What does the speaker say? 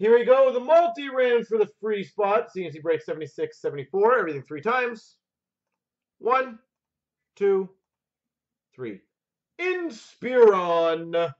Here we go, the multi-rims for the free spot. CNC break 76, 74, everything 3 times. 1, 2, 3. Inspiron.